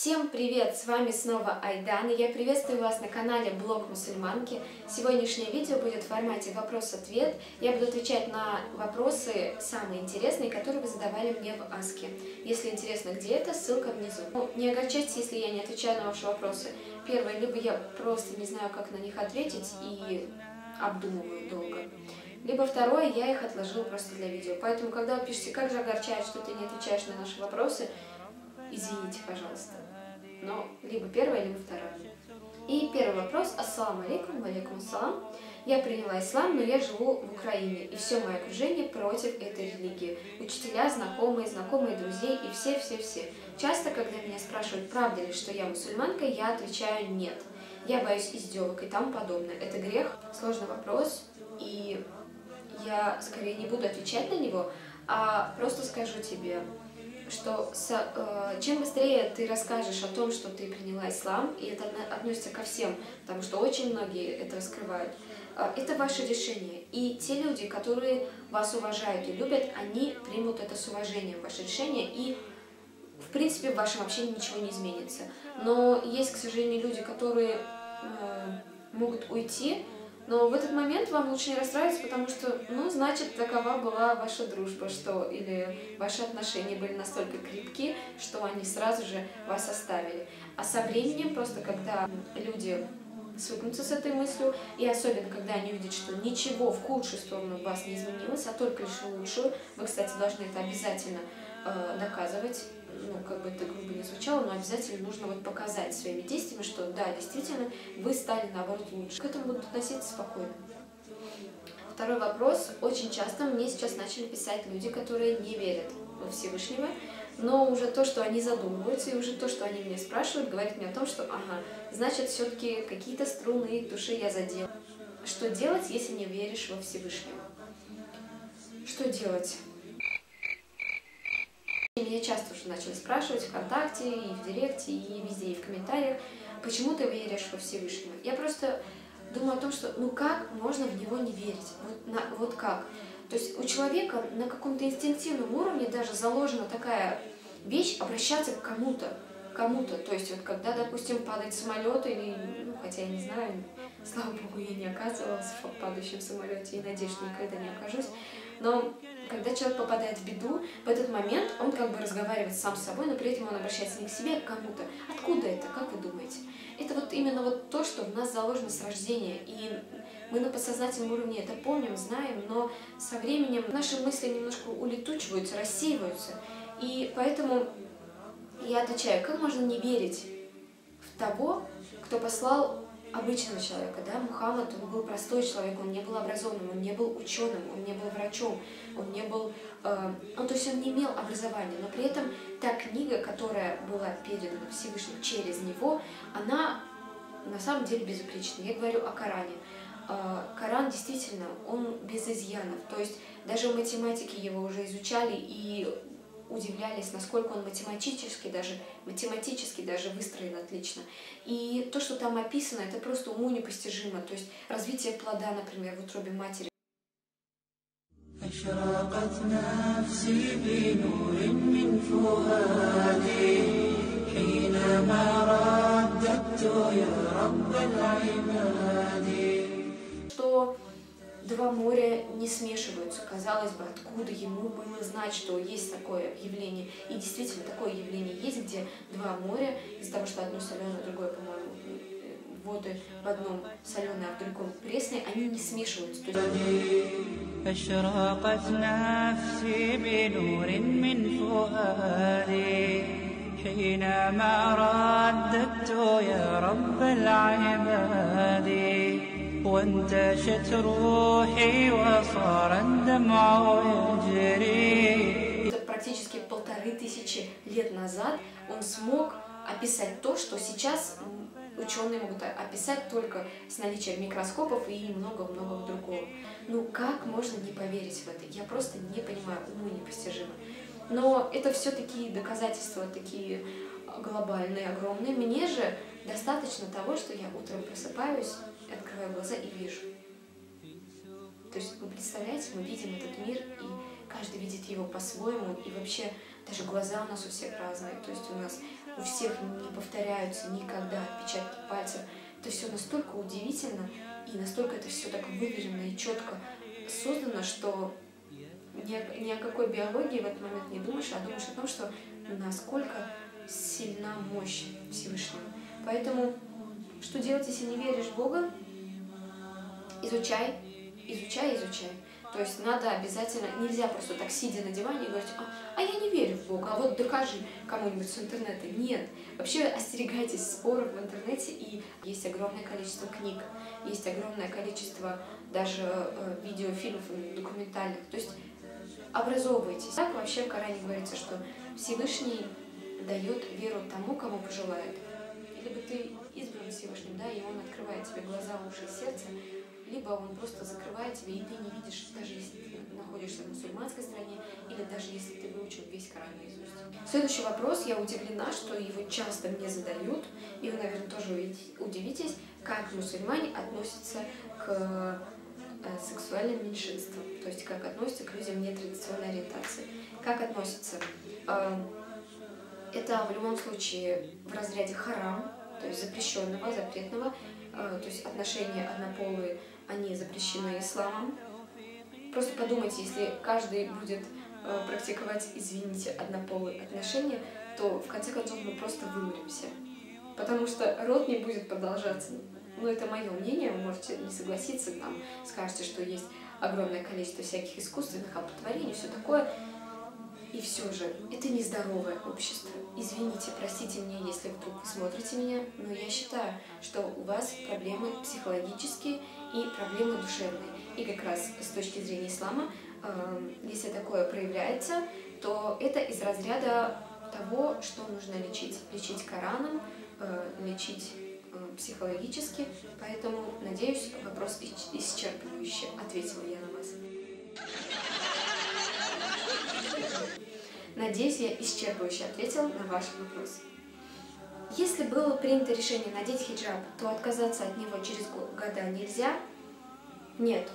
Всем привет! С вами снова Айдан, и я приветствую вас на канале Блог Мусульманки. Сегодняшнее видео будет в формате вопрос-ответ. Я буду отвечать на вопросы самые интересные, которые вы задавали мне в Аске. Если интересно, где это, ссылка внизу. Не огорчайтесь, если я не отвечаю на ваши вопросы. Первое, либо я просто не знаю, как на них ответить и обдумываю долго. Либо второе, я их отложила просто для видео. Поэтому, когда вы пишете, как же огорчает, что ты не отвечаешь на наши вопросы, извините, пожалуйста. Но либо первое, либо второе. И первый вопрос. Ассаламу алейкум, алейкум ассалам. Я приняла ислам, но я живу в Украине, и все мое окружение против этой религии. Учителя, знакомые друзей и все-все-все. Часто, когда меня спрашивают, правда ли, что я мусульманка, я отвечаю нет. Я боюсь издевок и тому подобное. Это грех? Сложный вопрос, и я скорее не буду отвечать на него, а просто скажу тебе, что чем быстрее ты расскажешь о том, что ты приняла ислам, и это относится ко всем, потому что очень многие это раскрывают, это ваше решение. И те люди, которые вас уважают и любят, они примут это с уважением, ваше решение, и в принципе в вашем общении ничего не изменится. Но есть, к сожалению, люди, которые могут уйти, но в этот момент вам лучше не расстраиваться, потому что, ну, значит, такова была ваша дружба, что или ваши отношения были настолько крепки, что они сразу же вас оставили. А со временем, просто когда люди свыкнутся с этой мыслью, и особенно, когда они увидят, что ничего в худшую сторону у вас не изменилось, а только лишь в лучшую, вы, кстати, должны это обязательно доказывать, ну, как бы это грубо не звучало, но обязательно нужно вот показать своими действиями, что да, действительно, вы стали, наоборот, лучше. К этому будут относиться спокойно. Второй вопрос. Очень часто мне сейчас начали писать люди, которые не верят во Всевышнего, но уже то, что они задумываются, и уже то, что они меня спрашивают, говорит мне о том, что, ага, значит, все-таки какие-то струны их души я задела. Что делать, если не веришь во Всевышнего? Что делать? Меня часто уже начали спрашивать ВКонтакте, и в Директе, и везде, и в комментариях, почему ты веришь во Всевышнего. Я просто думаю о том, что ну как можно в него не верить, вот как. То есть у человека на каком-то инстинктивном уровне даже заложена такая вещь обращаться к кому-то. То есть вот когда, допустим, падает самолет, или, ну, хотя я не знаю, слава богу, я не оказывалась в падающем самолете, и надеюсь, что никогда не окажусь, но когда человек попадает в беду, в этот момент он как бы разговаривает сам с собой, но при этом он обращается не к себе, а к кому-то. Откуда это, как вы думаете? Это вот именно вот то, что в нас заложено с рождения, и мы на подсознательном уровне это помним, знаем, но со временем наши мысли немножко улетучиваются, рассеиваются, и поэтому я отвечаю, как можно не верить в того, кто послал обычного человека, да, Мухаммад, он был простой человек, он не был образованным, он не был ученым, он не был врачом, он не был, то есть он не имел образования, но при этом та книга, которая была передана Всевышним через него, она на самом деле безупречна. Я говорю о Коране. Коран действительно, он без изъянов, то есть даже в математике его уже изучали и удивлялись, насколько он математически даже выстроен отлично. И то, что там описано, это просто уму непостижимо. То есть развитие плода, например, в утробе матери. Что два моря не смешиваются. Казалось бы, откуда ему было знать, что есть такое явление. И действительно, такое явление есть, где два моря, из-за того, что одно соленое, другое, по-моему, воды в одном соленое, а в другом пресное, они не смешиваются. То есть... Практически 1500 лет назад он смог описать то, что сейчас ученые могут описать только с наличием микроскопов и много-много другого. Ну как можно не поверить в это? Я просто не понимаю, уму непостижимо. Но это все-таки доказательства такие глобальные, огромные. Мне же достаточно того, что я утром просыпаюсь, открываю глаза и вижу. То есть, вы представляете, мы видим этот мир, и каждый видит его по-своему, и вообще даже глаза у нас у всех разные. То есть у нас у всех не повторяются никогда отпечатки пальцев. Это все настолько удивительно и настолько это все так выверено и четко создано, что ни о какой биологии в этот момент не думаешь, а думаешь о том, что насколько сильна мощь Всевышнего. Поэтому что делать, если не веришь в Бога? Изучай, изучай, изучай. То есть надо обязательно, нельзя просто так сидя на диване и говорить, а я не верю в Бога, а вот докажи кому-нибудь с интернета. Нет. Вообще остерегайтесь споров в интернете, и есть огромное количество книг, есть огромное количество даже видеофильмов документальных. То есть образовывайтесь. Так вообще в Коране говорится, что Всевышний дает веру тому, кому пожелает. Либо ты избран Всевышним, да, и он открывает тебе глаза, уши и сердце, либо он просто закрывает тебя, и ты не видишь, даже если ты находишься в мусульманской стране, или даже если ты выучил весь Коран наизусть. Следующий вопрос, я удивлена, что его часто мне задают, и вы, наверное, тоже удивитесь, как мусульмане относятся к сексуальным меньшинствам, то есть как относятся к людям нетрадиционной ориентации. Как относятся? Это в любом случае в разряде харам, то есть запрещенного, запретного, то есть отношения однополые, они запрещены исламом. Просто подумайте, если каждый будет практиковать, извините, однополые отношения, то в конце концов мы просто выморимся, потому что род не будет продолжаться. Ну, это мое мнение, вы можете не согласиться, там, скажете, что есть огромное количество всяких искусственных оплодотворений, все такое. И все же, это нездоровое общество. Извините, простите меня, если вдруг смотрите меня, но я считаю, что у вас проблемы психологические и проблемы душевные. И как раз с точки зрения ислама, если такое проявляется, то это из разряда того, что нужно лечить. Лечить Кораном, лечить психологически. Поэтому, надеюсь, вопрос исчерпывающе ответила я на вас. Надеюсь, я исчерпывающе ответила на ваш вопрос. Если было принято решение надеть хиджаб, то отказаться от него через года нельзя? Нет.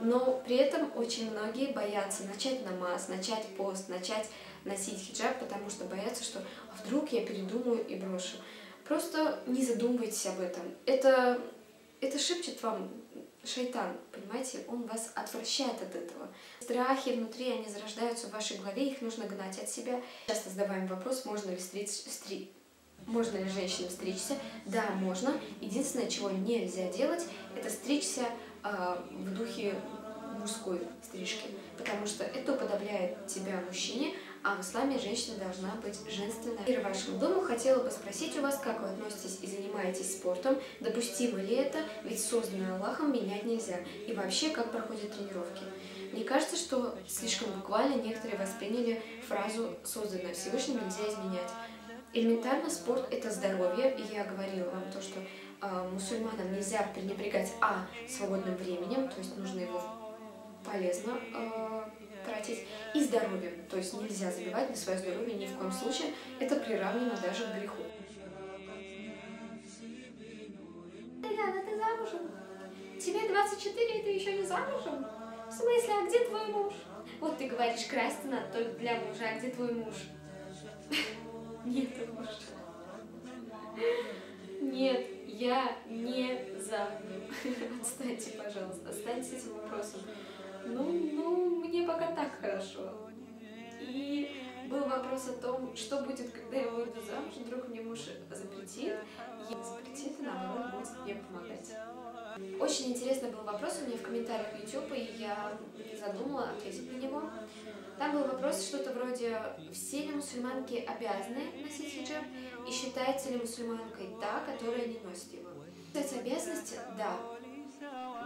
Но при этом очень многие боятся начать намаз, начать пост, начать носить хиджаб, потому что боятся, что вдруг я передумаю и брошу. Просто не задумывайтесь об этом. Это шепчет вам шайтан, понимаете, он вас отвращает от этого. Страхи внутри, они зарождаются в вашей голове, их нужно гнать от себя. Часто задаваем вопрос, можно ли женщинам стричься? Да, можно. Единственное, чего нельзя делать, это стричься в духе мужской стрижки, потому что это уподобляет тебя мужчине, а в исламе женщина должна быть женственной. Мир вашему дому, хотела бы спросить у вас, как вы относитесь и занимаетесь спортом, допустимо ли это, ведь созданное Аллахом менять нельзя, и вообще, как проходят тренировки. Мне кажется, что слишком буквально некоторые восприняли фразу «созданное Всевышним нельзя изменять». Элементарно спорт – это здоровье, и я говорила вам то, что мусульманам нельзя пренебрегать свободным временем, то есть нужно его полезно тратить, и здоровьем, то есть нельзя забивать на свое здоровье ни в коем случае, это приравнено даже к греху. Эльяна, ты замужем? Тебе 24, и ты еще не замужем? В смысле, а где твой муж? Вот ты говоришь, красть надо только для мужа, а где твой муж? Нет мужа. Нет, я не замужем. Отстаньте, пожалуйста, отстаньте с этим вопросом. Ну, мне пока так хорошо. И был вопрос о том, что будет, когда я выйду замуж, вдруг мне муж запретит, и запретит, и наоборот, будет мне помогать. Очень интересный был вопрос у меня в комментариях YouTube, и я задумала ответить на него. Там был вопрос что-то вроде, все ли мусульманки обязаны носить хиджаб, и считается ли мусульманкой та, которая не носит его? Кстати, обязанности, да.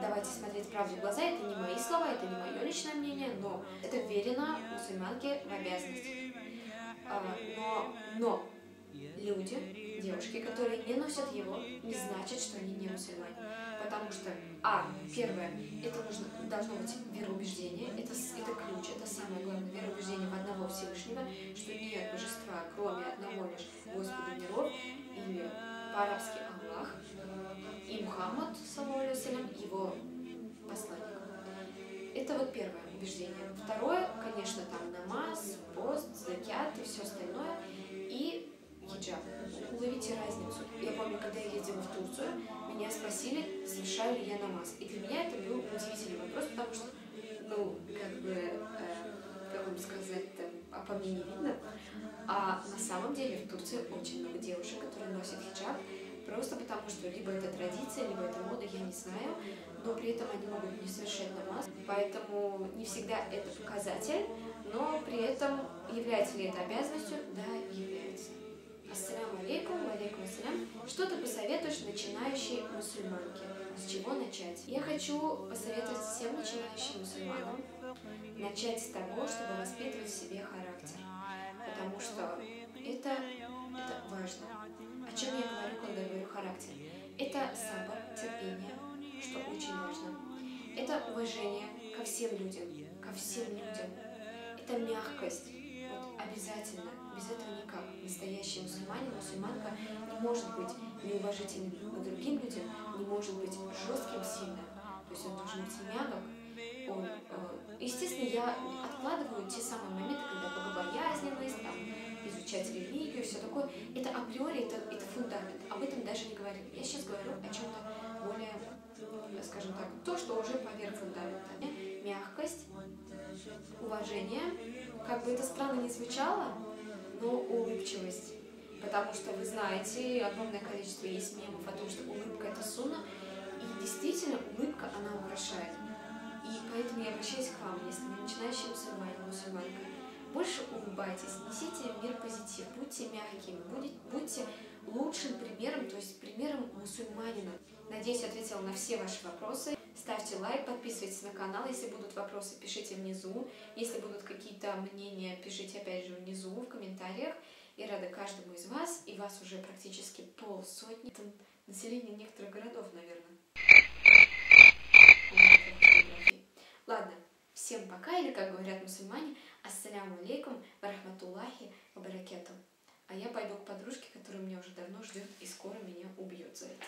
Давайте смотреть правде в глаза, это не мои слова, это не мое личное мнение, но это верено мусульманке в обязанности. Но люди, девушки, которые не носят его, не значит, что они не мусульмане. Потому что, первое, это должно быть вероубеждение, это ключ, это самое главное вероубеждение в одного Всевышнего, что нет божества, кроме одного лишь Господа миров, или по-арабски Аллах, и Мухаммад, его посланник. Это вот первое убеждение. Второе, конечно, там намаз, пост, закят и все остальное. И хиджаб. Уловите разницу. Я помню, когда я ездила в Турцию, меня спросили, совершаю ли я намаз. И для меня это был удивительный вопрос, потому что, ну, как бы, как вам сказать, по мне не видно. А на самом деле в Турции очень много девушек, которые носят хиджаб, просто потому что либо это традиция, либо это мода, я не знаю, но при этом они могут не совершать намаз. Поэтому не всегда это показатель, но при этом является ли это обязанностью? Да, является. Ассаламу алейкум, алейкум ассалям. Что ты посоветуешь начинающей мусульманке? С чего начать? Я хочу посоветовать всем начинающим мусульманам начать с того, чтобы воспитывать в себе характер, потому что это важно. О чем я говорю, когда говорю характер? Это сабр, терпение, что очень важно. Это уважение ко всем людям, Это мягкость, вот обязательно, без этого никак. Настоящий мусульманин, мусульманка не может быть неуважительным к другим людям, не может быть жестким сильно, то есть он должен быть мягок. Естественно, я откладываю те самые моменты, когда богобоязненность, там, изучать религию, все такое. Это априори, это фундамент. Об этом даже не говорю. Я сейчас говорю о чем-то более, скажем так, то, что уже поверх фундамента. Мягкость, уважение, как бы это странно ни звучало, но улыбчивость. Потому что вы знаете, огромное количество есть мемов о том, что улыбка — это сунна. И действительно, улыбка, она украшает. И поэтому я обращаюсь к вам, если вы начинающие мусульмане, мусульманка. Больше улыбайтесь, несите в мир позитив, будьте мягкими, будьте лучшим примером, то есть примером мусульманина. Надеюсь, ответила на все ваши вопросы. Ставьте лайк, подписывайтесь на канал. Если будут вопросы, пишите внизу. Если будут какие-то мнения, пишите опять же внизу в комментариях. Я рада каждому из вас, и вас уже практически полсотни. Это население некоторых городов, наверное. Ладно, всем пока, или, как говорят мусульмане, ассаляму алейкум ва рахматуллахи ва баракатух. А я пойду к подружке, которая меня уже давно ждет и скоро меня убьет за это.